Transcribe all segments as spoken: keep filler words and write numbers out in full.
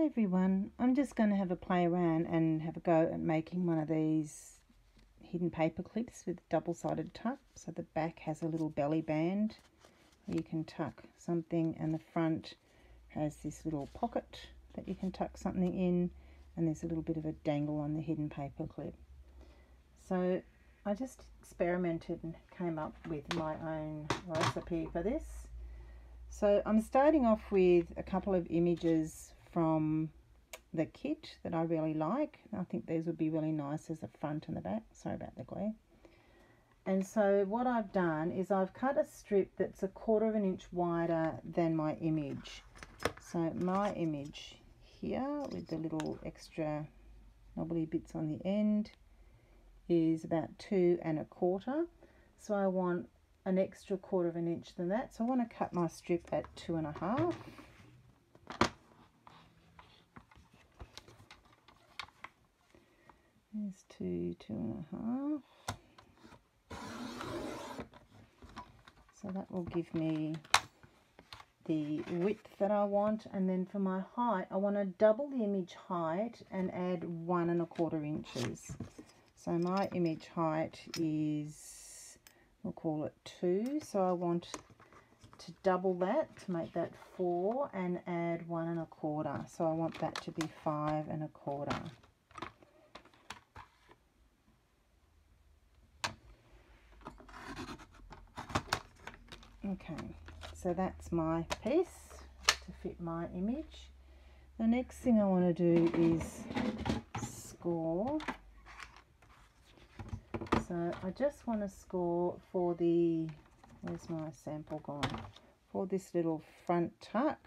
Hi everyone, I'm just going to have a play around and have a go at making one of these hidden paper clips with double-sided tuck. So the back has a little belly band where you can tuck something, and the front has this little pocket that you can tuck something in, and there's a little bit of a dangle on the hidden paper clip. So I just experimented and came up with my own recipe for this. So I'm starting off with a couple of images from the kit that I really like. I think these would be really nice as the front and the back. Sorry about the glare. And so what I've done is I've cut a strip that's a quarter of an inch wider than my image. So my image here with the little extra knobbly bits on the end is about two and a quarter. So I want an extra quarter of an inch than that. So I want to cut my strip at two and a half. There's two, two and a half. So that will give me the width that I want. And then for my height, I want to double the image height and add one and a quarter inches. So my image height is, we'll call it two. So I want to double that to make that four and add one and a quarter. So I want that to be five and a quarter. Okay, so that's my piece to fit my image. The next thing I want to do is score. So I just want to score for the, where's my sample gone? For this little front tuck.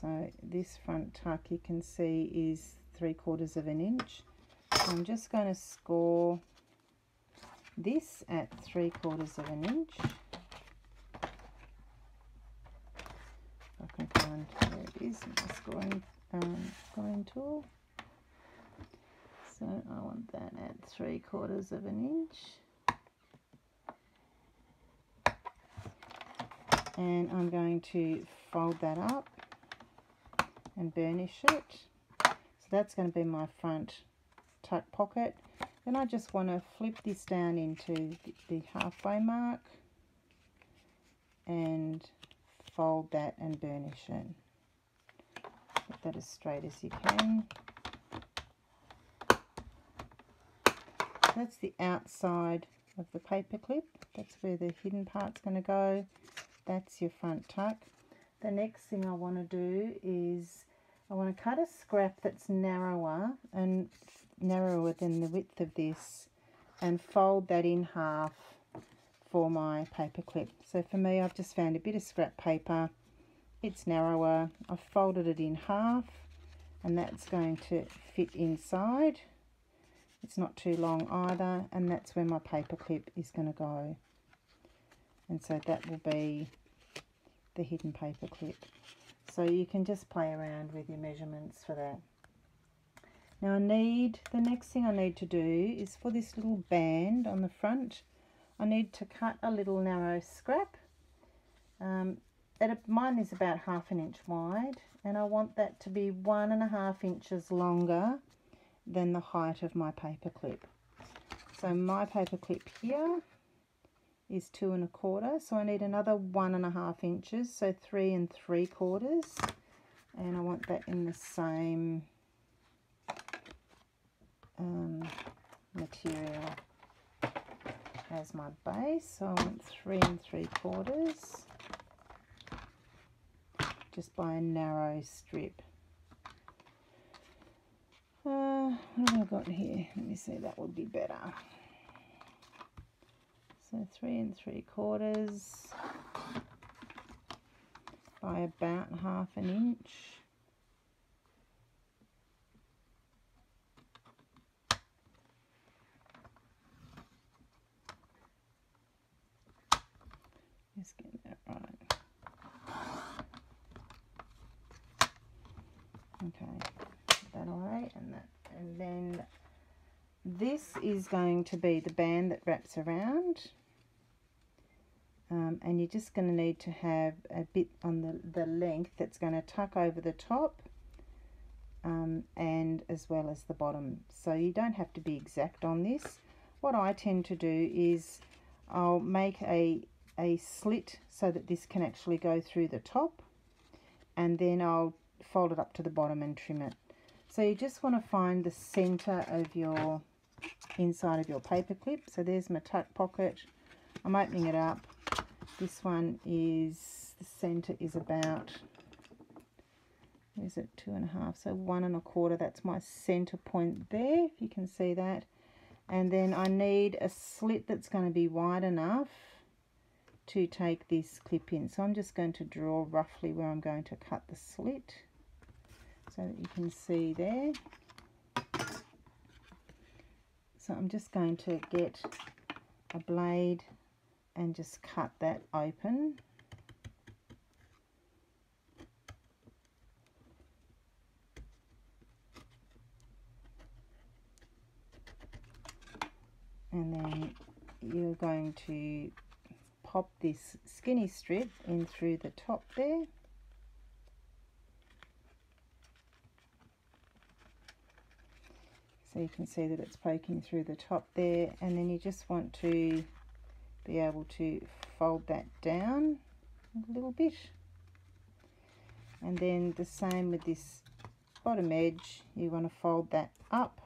So this front tuck you can see is three quarters of an inch. So I'm just going to score this at three quarters of an inch. I can find where it is in my scoring, um, scoring tool. So I want that at three quarters of an inch. And I'm going to fold that up and burnish it. So that's going to be my front tuck pocket. Then I just want to flip this down into the halfway mark and fold that and burnish it. Get that as straight as you can. That's the outside of the paper clip. That's where the hidden part's going to go. That's your front tuck. The next thing I want to do is I want to cut a scrap that's narrower and narrower than the width of this and fold that in half for my paper clip. So for me, I've just found a bit of scrap paper. It's narrower. I've folded it in half and that's going to fit inside. It's not too long either, and that's where my paper clip is going to go. And so that will be the hidden paper clip. So you can just play around with your measurements for that. Now I need, the next thing I need to do is for this little band on the front, I need to cut a little narrow scrap. Um, a, mine is about half an inch wide, and I want that to be one and a half inches longer than the height of my paper clip. So my paper clip here is two and a quarter, so I need another one and a half inches, so three and three quarters, and I want that in the same um, material as my base, so I want three and three quarters just by a narrow strip. Uh, what have I got here? Let me see, that would be better. So three and three quarters by about half an inch. Just get that right. Okay, put that away, and that, and then this is going to be the band that wraps around. um, and you're just going to need to have a bit on the, the length that's going to tuck over the top, um, and as well as the bottom. So you don't have to be exact on this. What I tend to do is I'll make a, a slit so that this can actually go through the top, and then I'll fold it up to the bottom and trim it. So you just want to find the center of your inside of your paper clip. So there's my tuck pocket. I'm opening it up. This one is, the center is about, is it two and a half? So one and a quarter. That's my center point there, if you can see that. And then I need a slit that's going to be wide enough to take this clip in. So I'm just going to draw roughly where I'm going to cut the slit so that you can see there. So I'm just going to get a blade and just cut that open. And then you're going to pop this skinny strip in through the top there. So you can see that it's poking through the top there, and then you just want to be able to fold that down a little bit. And then the same with this bottom edge, you want to fold that up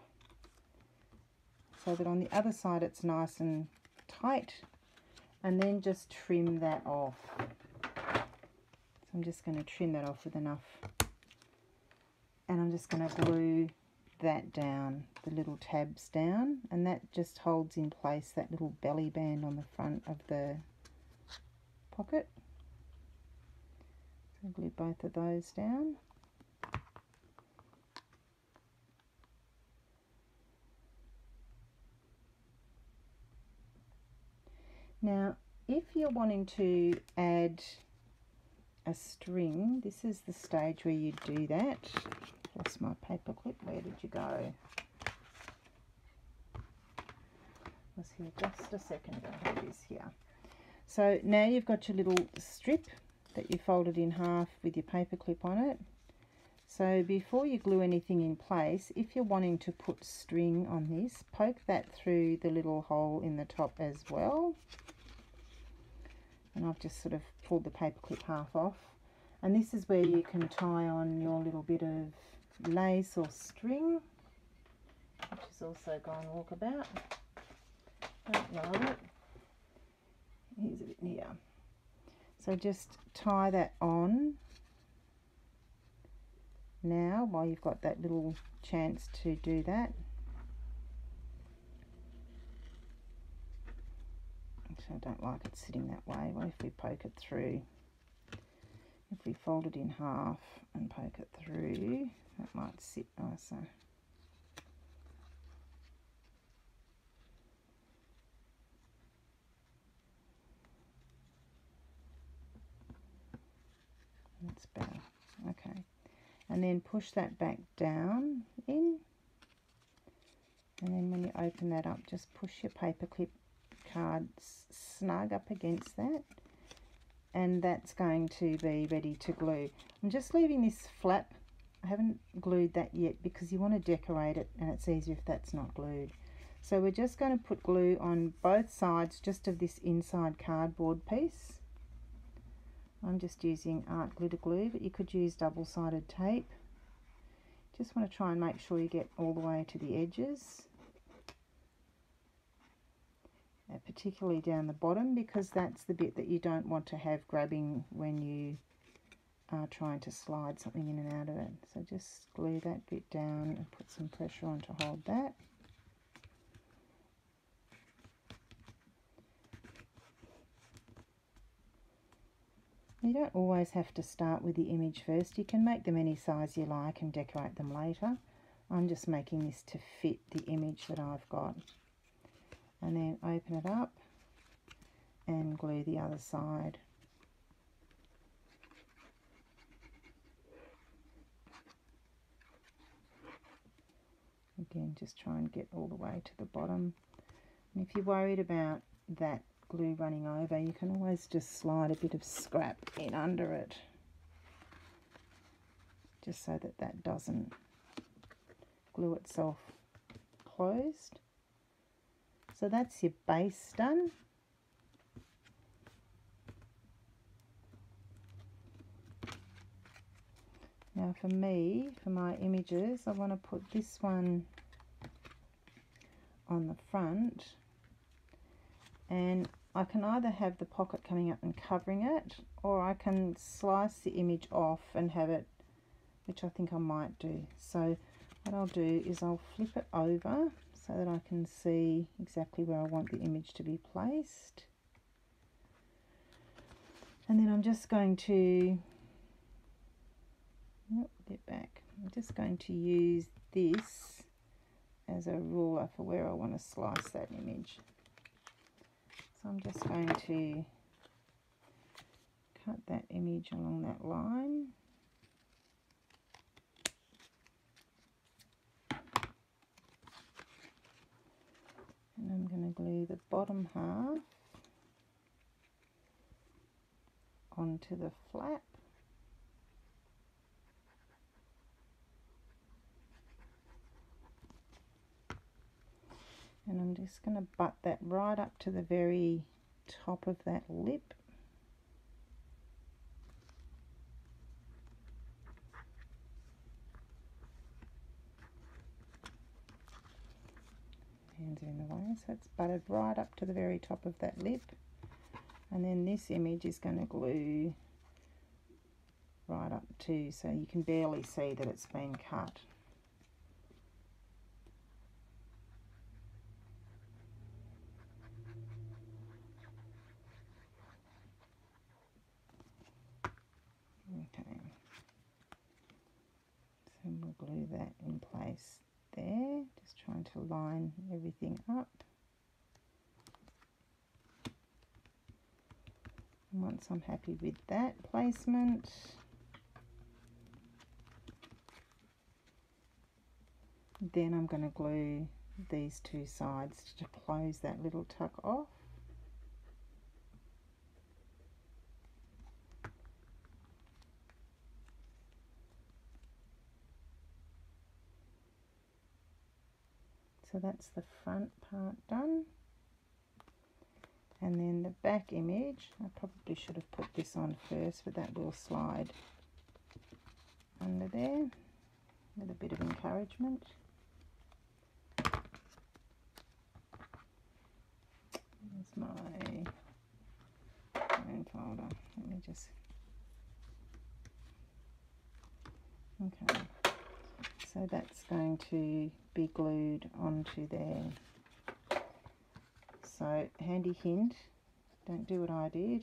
so that on the other side it's nice and tight, and then just trim that off. So I'm just going to trim that off with enough, and I'm just going to glue that down, the little tabs down, and that just holds in place that little belly band on the front of the pocket. So glue both of those down. Now if you're wanting to add a string, this is the stage where you do that. Lost my paper clip. Where did you go? Was here just a second ago. Here it is, here. So now you've got your little strip that you folded in half with your paper clip on it. So before you glue anything in place, if you're wanting to put string on this, poke that through the little hole in the top as well. And I've just sort of pulled the paper clip half off. And this is where you can tie on your little bit of lace or string, which has also gone walkabout. Don't know it. Here's a bit near. So just tie that on now while you've got that little chance to do that. Actually, I don't like it sitting that way. What if we poke it through? If we fold it in half and poke it through, that might sit nicer. That's better. Okay. And then push that back down in. And then when you open that up, just push your paper clip card snug up against that. And that's going to be ready to glue. I'm just leaving this flap. I haven't glued that yet because you want to decorate it, and it's easier if that's not glued. So we're just going to put glue on both sides just of this inside cardboard piece. I'm just using art glitter glue, but you could use double-sided tape. Just want to try and make sure you get all the way to the edges. Particularly down the bottom, because that's the bit that you don't want to have grabbing when you are trying to slide something in and out of it. So just glue that bit down and put some pressure on to hold that. You don't always have to start with the image first. You can make them any size you like and decorate them later. I'm just making this to fit the image that I've got. And then open it up and glue the other side. Again, just try and get all the way to the bottom. And if you're worried about that glue running over, you can always just slide a bit of scrap in under it, just so that that doesn't glue itself closed. So that's your base done. Now for me, for my images, I want to put this one on the front, and I can either have the pocket coming up and covering it, or I can slice the image off and have it, which I think I might do. So what I'll do is I'll flip it over so that I can see exactly where I want the image to be placed, and then I'm just going to get back. I'm just going to use this as a ruler for where I want to slice that image. So I'm just going to cut that image along that line. And I'm going to glue the bottom half onto the flap. And I'm just going to butt that right up to the very top of that lip. Hands are in the way, so it's butted right up to the very top of that lip. And then this image is going to glue right up to, so you can barely see that it's been cut. Glue that in place there, just trying to line everything up. And once I'm happy with that placement, then I'm going to glue these two sides to close that little tuck off. So that's the front part done, and then the back image, I probably should have put this on first, but that will slide under there with a bit of encouragement. There's my phone folder, let me just, okay. So that's going to be glued onto there. So handy hint, don't do what I did,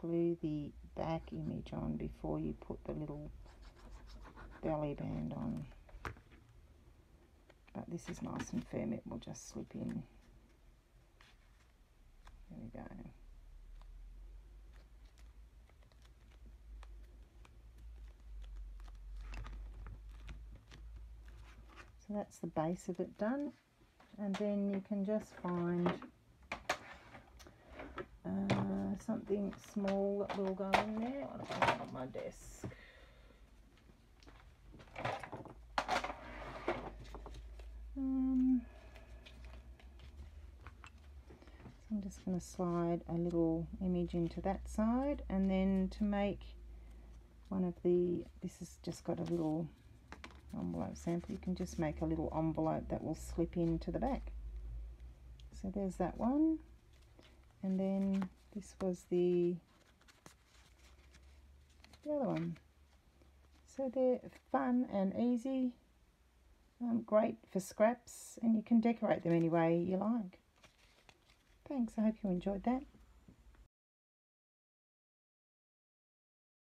glue the back image on before you put the little belly band on. But this is nice and firm, it will just slip in. There we go. So that's the base of it done, and then you can just find uh, something small that will go in there. What have I got on my desk? Um, so I'm just going to slide a little image into that side, and then to make one of the, this has just got a little envelope sample, you can just make a little envelope that will slip into the back. So there's that one, and then this was the the other one. So they're fun and easy, um, great for scraps, and you can decorate them any way you like. Thanks, I hope you enjoyed that.